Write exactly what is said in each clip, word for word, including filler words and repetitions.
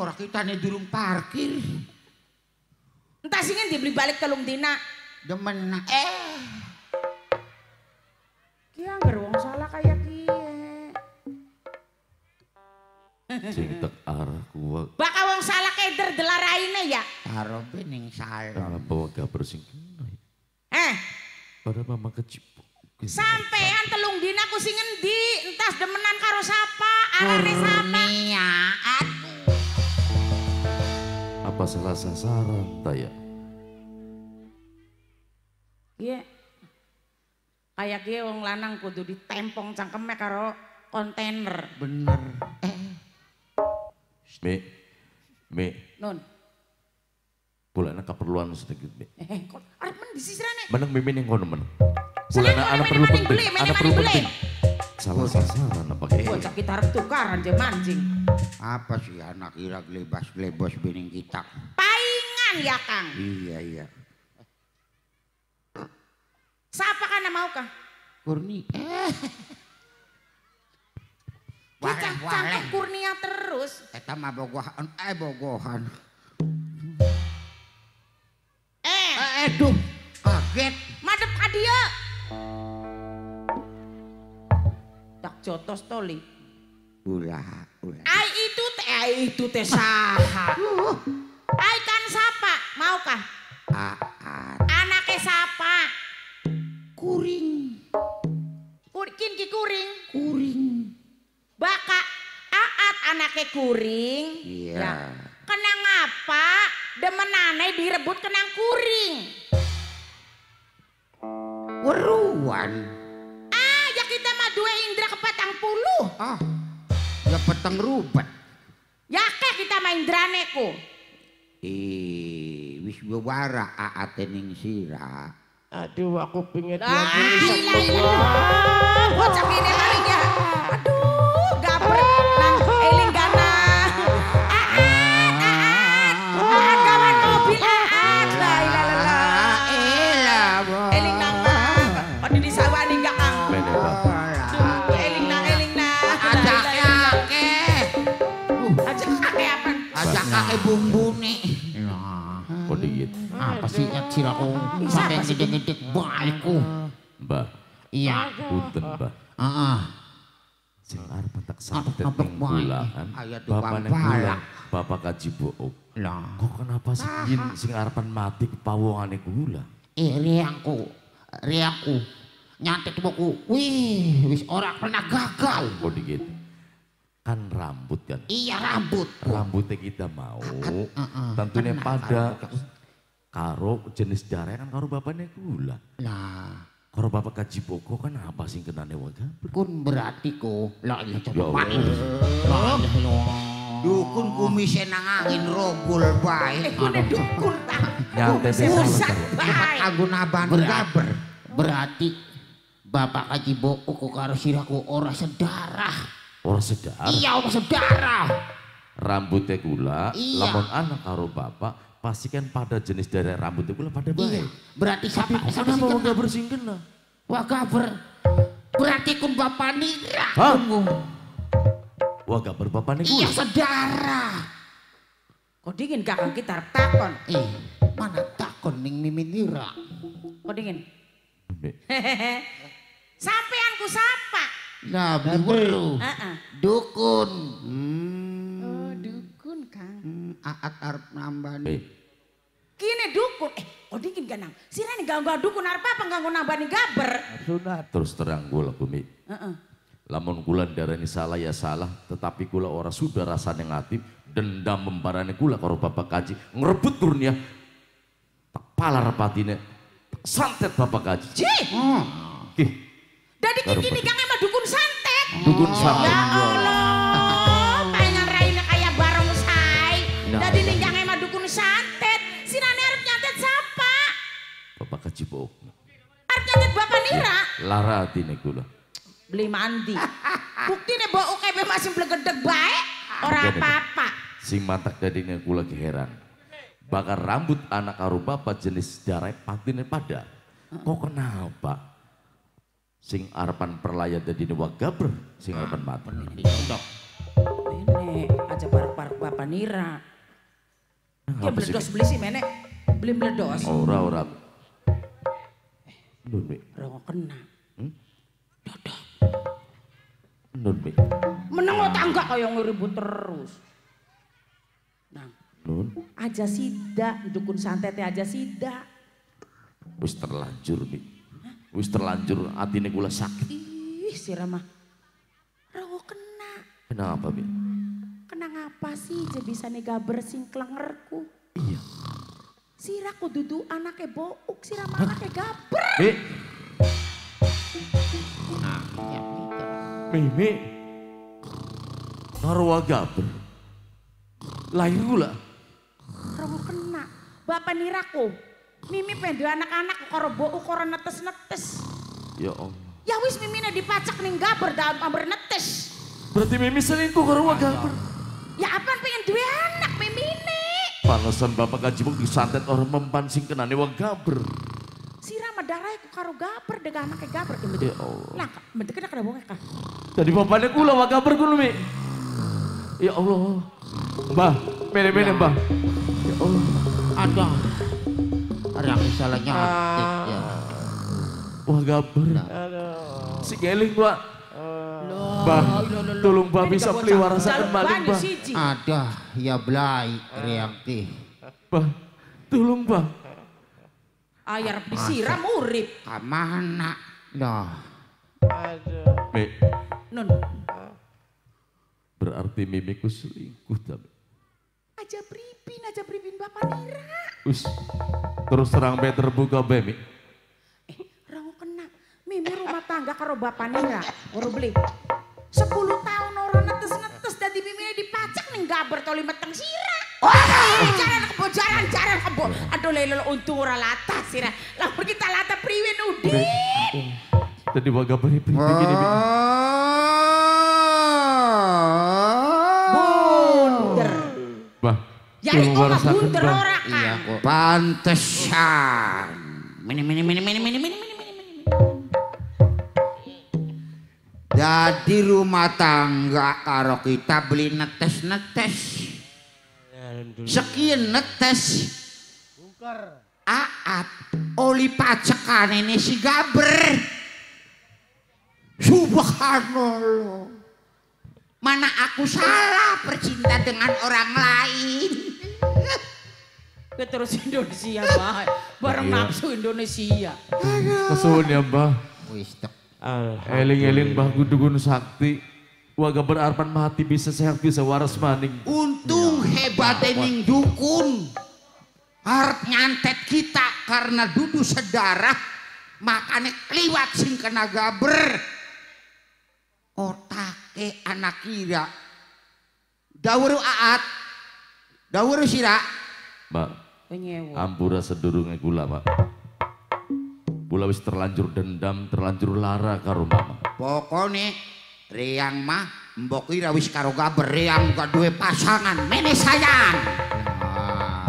orang kita nih durung parkir. Entah singin dibeli balik telung dina. Demen eh. Ki anggar wong salah kayak ki. Cintek arah kuwa. Bakal wong salah keder delaraine ya. Karobe ning salah. Kalau bawa gaber sing eh. Pada mama kecipuk. Sampean telung dina aku sing ngendi, entas demenan karo sapa, arane sapa. Apa salah sasaran ta ya? Iya. Kayak ge wong lanang kudu ditempong cangkeme karo kontainer. Bener. Eh. Mi. Mi. Nun. Bulana keperluan sedikit, Mi. Eh, kok arep men disisirane? Meneng mimin ning kono men. Bulana ana perlu penting, ana perlu penting. Salah sasaran apa kayak gitu? Bocah kita harus tukaran je mancing. Apa sih anak Irak glebas-glebos bening kita? Paingan ya Kang? Iya, iya. Siapa kana mau Kang? Kurni. Eh. Kita cangkep Kurnia terus. Kita mah bogohan, eh bogohan. Eh. Eh, aduh. Kaget. Madep ka dia. Tak jotos toli. Ulah, ulah. Ai itu teh, ai itu teh saha. Ai kan sapa, maukah? Anake sapa? Kuring. Kuring ki kuring. Kuring. Baka aat anake kuring. Iya. Ya. Kenang apa? Demenane direbut kenang kuring. Weruan. Ah, ya kita mah dua indra kepatang puluh. Ah. Ya peteng rubat. Ya kek kita main draneku. Ih, wis bewara aate ning sira. Aduh, aku pingin lagi. Lah, lah. Bocah ini paling ya. Aduh, gaper nang eling gana. Aat, aat. Aat kawan mobil aat. Lah, lah, lah. Elah, boh. Eling nang. Odi di sawah ning gakang. Eling nang, eling nang. Ajak kake. Ajak kake apa? Ajak kake bumbu nih. Kodit. Apa sih siraku sampai ngedek-ngedek baikku. Mbak. Iya. Punten, Mbak. Heeh. Sing arep tak santet ning bulaan. Bapak ning bulaan. Bapak kaji book. Lah, kok kenapa sing sing arepan mati pawongane gula? Eh, riangku. Riangku. Nyantet boku. Wih, wis ora pernah gagal. Kodit. Kan rambut kan? Iya rambut. Rambutnya kita mau, uh, uh, tentunya tenang, pada karo jenis darah kan karo bapaknya gula. Nah, karo bapak kaji boko kan apa sih kenane warga? Kun berarti ko, lah iya coba main. Dukun kumisnya nangangin rogul baik. Eh, kuda dukun tak? Pusat baik. Agunaban gaber. Berarti bapak kaji boko ko karo siraku ora sedarah. Orang sedara? Iya orang sedara. Rambutnya gula, iya. Lamun anak karo bapak, pastikan pada jenis darah rambutnya gula pada baik. Iya. Berarti siapa? Siapa mau gaber singken lah? Wah gaber, berarti kum bapak nira. Hah? Wah gaber bapak nira? Iya sedara. Kau dingin kakak kita harap takon. Eh mana takon ning mimin nira. Kau dingin? Hehehe. Sampeanku sapa? Nah, betul. Dukun. Oh, dukun Kang. Aat arep nambani. Kini dukun. Eh, kok dingin kan nang? Sirane ganggu dukun arep apa ganggu nambani gaber? Sunat. Terus terang gula bumi. Heeh. Lamun kula ndarani salah ya salah, tetapi kula ora sudah rasane ngatip dendam membarane kula karo bapak kaji ngrebut kurnia. Tak palar patine. Tak santet bapak kaji. Cih. Ki. Dadi kini Kang emang dukun santet. Dukun santet. Ya Allah, pengen raine kayak bareng say. Dadi ning Kang emang dukun santet. Sinane arep nyantet sapa? Bapak kecipok. Arep nyantet bapak nira. Lara atine kula. Beli mandi. Buktine mbok kebe masih blegedeg bae, ora apa-apa. Sing matak dadine kula ki heran. Bakar rambut anak karo bapak jenis darah patine pada. Kok kenapa? Sing arepan perlayar dari Dewa Gaber, sing arepan mati. Ini aja park-park bapak nira. Ya meledos beli sih menek, beli meledos. Ora ora. Nun mi. Rongo kena. Dodok. Nun mi. Menengok tangga kaya ngeribut terus. Nang. Nun. Aja sida, dukun santet aja sida. Wis terlanjur mi. Wis terlanjur atine kula sakit. Ih siramah. Rongo kena. Kenapa mi? Kenang apa sih jebisane gaber singklengerku? Iya. Sira kududu anake bouk, sira anake gaber. Bi. Nah, ya gitu. Mimi. Narwa gaber. Lahir gula. Karo kena. Bapak niraku. Mimi penduwe anak-anak karo bouk karo netes-netes. Ya Allah. Ya wis mimine dipacak ning gaber dalam amber netes. Berarti Mimi selingkuh karo gaber. Ya apa pengen dua anak memine. Panasan bapak kajibuk disantet orang mempancing kenane wong gaber. Siram darah aku karo gaber dengan anaknya gaber. Ya Allah. Nah, bentuk kena kena bongkak. Tadi bapaknya kula wong gaber kula mi. Ya Allah. Mbah, mene-mene mbah. Ya Allah. Ada. Ada misalnya aktif ya. Wong gaber. Si geling gua. Mbah, tolong Mbah bisa pelihara saya kembali Mbah. Ada, ya belai reaktif. Mbah, tolong Mbah. Ayar disiram urip. Kamana? Loh. Mi. Nun. Berarti mimiku selingkuh tapi. Aja pripin, aja pripin Bapak Nira. Us, terus terang be terbuka be mi. Mimi rumah tangga karo bapak Nira, karo beli. Sepuluh tahun orang netes-netes dan di miminya dipacak nih gak bertoli meteng sirah. Oh, jalan kebo, jalan, jalan kebo. Aduh lelol untung orang latah sirah. Lampur kita latah priwin udin. Tadi waga beri-beri begini. Bunder. Bah, jadi kok gak bunder orang kan? Pantesan. Mini, mini, mini, mini, mini, mini. Jadi rumah tangga karo kita beli netes-netes. Sekian netes. Aat oli pacekan ini si gaber. Subhanallah. Mana aku salah bercinta dengan orang lain. Terus Indonesia bah. Bareng nafsu Indonesia. Kesuun ya bah. Eling-eling bah gudugun sakti waga berarpan mati bisa sehat bisa waras maning. Untung hebat ening dukun harap nyantet kita karena dudu sedarah makane kliwat sing kena gaber. Otake anak kira dawuru aat dawuru sira mbak ampura sedurunge gula mbak. Bula wis terlanjur dendam, terlanjur lara karo mama. Pokoknya reang mah mbok kira wis karo gaber reang gak duwe pasangan. Mene sayang. Nah.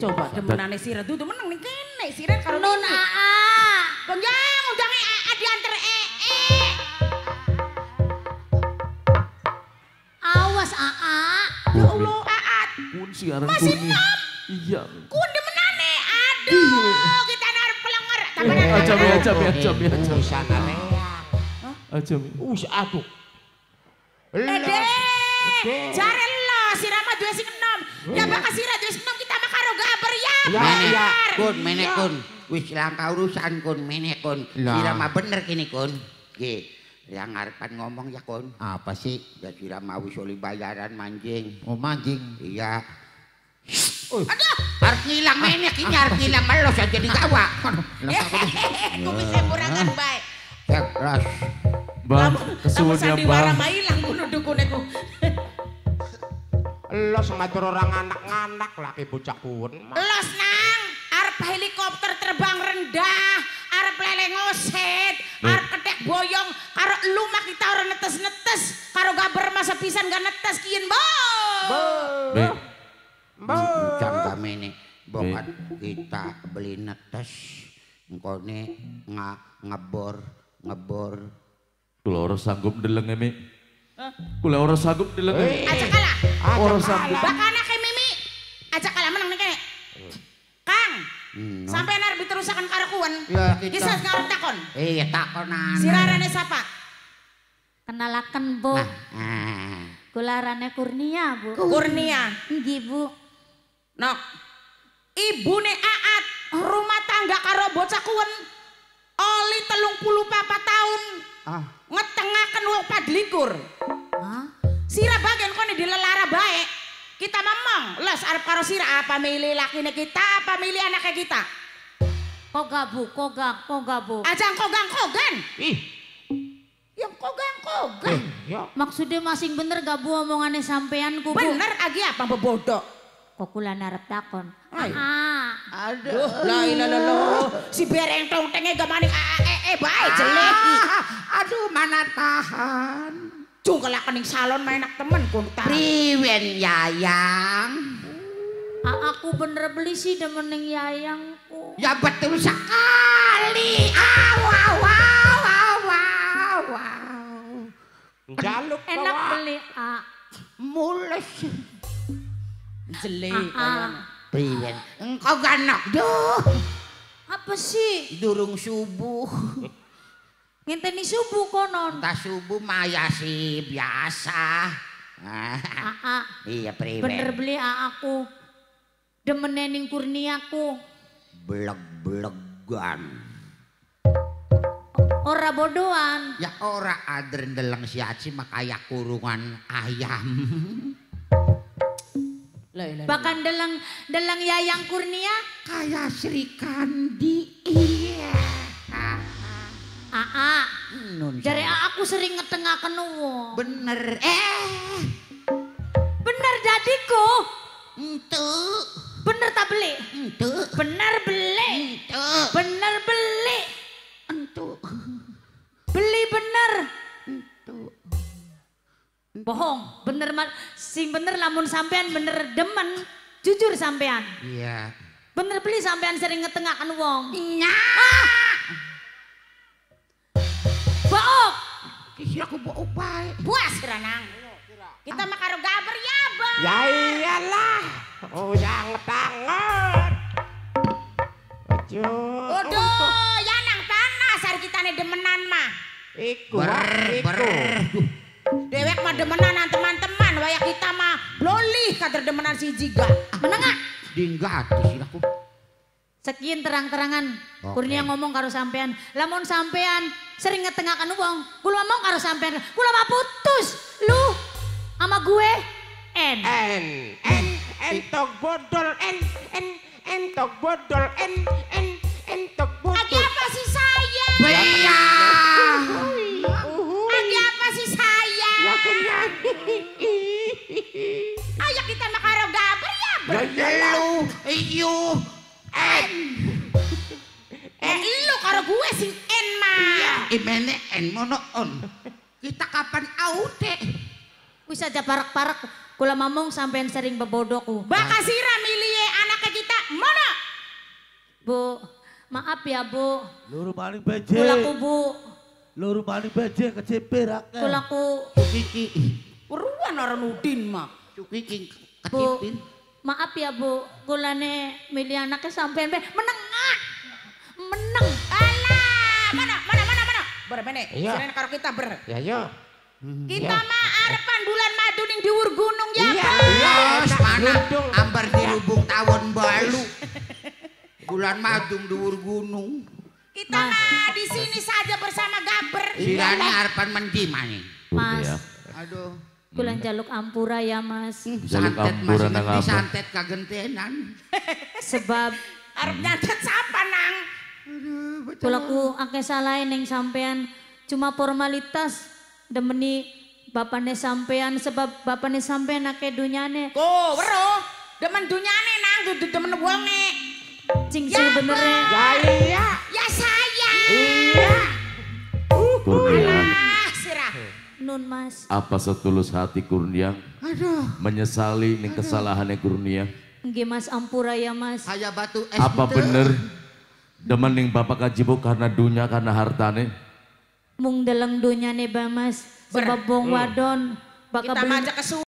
Coba temenane sira dudu meneng ning kene sira karo non aa. Gonjang undange aa dianter ee. Awas aa. Ya Allah aa. Pun siaran masih nom. Iya. Kun aduh, kita narap pelenggar. Aja mi, aja mi, aja mi, aja mi. Aja mi. Us, aduh. Ede, jare lo, sirama dua sing enam. Ya bakal sirah dua sing enam kita makaro gaber ya. Menek kun, menek kun. Wis langka urusan kun, menek kun. Sirama bener kini kun. G, yang ngarepan ngomong ya kun. Apa sih? Ya sirama wis oli bayaran mancing. Oh mancing? Iya. Aduh, harus hilang menek ini harus hilang melos aja di kawa. Hehehe, aku bisa kurangan baik. Keras, bang. Kesulitan bang. Sama hilang bunuh dukuneku. Lo sematur orang anak-anak laki bocah kun. Lo senang, arpa helikopter terbang rendah, arpa leleng oset, arpa ketek boyong, karo lumak kita orang netes-netes, karo gaber masa pisan gak netes kian bau. Jangan kami ini bukan kita beli netes engkau ini ngebor ngebor. Loro sanggup deleng emi Kula ora sagup dilekani. Ajak kalah. Ora sagup. Bakana ke Mimi. Ajak kalah menang nih kene. Kang. Hmm, no. Sampai narbi terusakan karakuan. Ya kita. Kisah sekarang takon. Iya takonan. Sirarane sapa? Kenalakan Bu. Nah. Ah. Kularane Kurnia Bu. Kurnia. Nggih Bu. Nok. Ibune Aat rumah tangga karo bocah kuwen. Oli telung puluh papat tahun. Ah. Ngetengaken wong padlikur. Hah? Sira bagian kone dilelara bae. Kita memang les arep karo sira apa milih lakine kita apa milih anaknya kita. Koga Bu, koga, koga Bu. Ajang kogang kogan. Ih. Yang kogang kogan. Eh, ya. Maksudnya masing bener gak Bu omongane sampean ku Bu. Bener agi apa bebodo. Kok kula narep takon. Heeh. Aduh, la ilaha illallah. Si bereng tongtenge gak maning ae bae jelek. Aduh, mana tahan. Cungkelak kening salon mainak temen kuntar. Priwen Yayang. Aku bener beli sih demen ning Yayangku. Ya betul sekali. Aw aw aw aw aw. Jaluk enak beli a. Mulus. Jelek Yayang. Priwen, engkau ganak doh. Apa sih? Durung subuh. Ngenteni subuh konon. Entah subuh maya sih biasa. Aa. Iya Priwen. Bener beli aku. Demenening Kurniaku. Beleg-belegan. Ora bodohan. Ya ora adren deleng siaci makaya kurungan ayam. Bahkan dalang dalang Yayang Kurnia kaya Sri Kandi. Iya. Aa. Dari aku sering ngetengahkan wong. Bener. Eh. Bener dadiku. Entu. Bener tak beli? Entu. Bener beli. Entu. Bener beli. Entu. Beli bener. Entu. Bohong, bener sing bener lamun sampean bener demen, jujur sampean. Iya. Bener beli sampean sering ngetengahkan wong. Iya. Bohong. Iya aku bohong baik. Buas ranang. Kita mah karo gaber ya bang. Ya iyalah. Oh jangan banget. Aduh, ya nang panas hari kita nih demenan mah. Iku, iku. Dewek mah demenan teman-teman, waya kita mah lolih kader demenan si Jiga. Menengah. Dinggati silahku. Sekian terang-terangan. Okay. Kurnia ngomong karo sampean. Lamun sampean sering ngetengahkan uang. Gue ngomong karo sampean. Gue lama putus. Lu sama gue. En. En. En. Entok bodol. En. En. Entok bodol. En. En. Entok bodol. Lagi apa sih saya? Baya. Lagi apa sih saya? Ayo kita makaro gaber ya berdelu iyo en en lu karo gue sing en mah imene en mono on kita kapan aute wis aja parak-parak kula mamong sampean sering bebodoku bakal sira milie anaknya kita mono Bu maaf ya Bu luru paling becek kulaku Bu loro paling baje keceper akeh. Kulaku iki weruan ora nudin mah. Iki kecepin. Maaf ya Bu, kulane milih anake sampean be menengah. Meneng. Alah, mana mana mana mana. Ber mene, sirene karo kita ber. Ya yo. Kita mah arepan bulan madu ning dhuwur gunung ya. Iya, iya, mana ambar dirubung tawon balu. Bulan madu dhuwur gunung. Kita mah di sini saja bersama Gaber. Sirane arepan mendi maning. Mas. Aduh. Kula njaluk ampura ya, Mas. Santet Mas nang santet kagentenan. Sebab arep nyantet sapa nang. Aduh, kula ku akeh salah ning sampean cuma formalitas demeni bapane sampean sebab bapane sampean akeh dunyane. Ko, weruh. Demen dunyane nang demen wonge. Cingcil ya, bener ya iya ya saya iya uh, Kurnia sirah nun Mas apa setulus hati Kurnia aduh menyesali ning kesalahannya Kurnia nggih Mas ampura ya Mas kaya batu es apa bener demen ning bapak kajibu karena dunya karena hartane mung deleng dunyane ba Mas sebabong wadon. Kita majak kesu.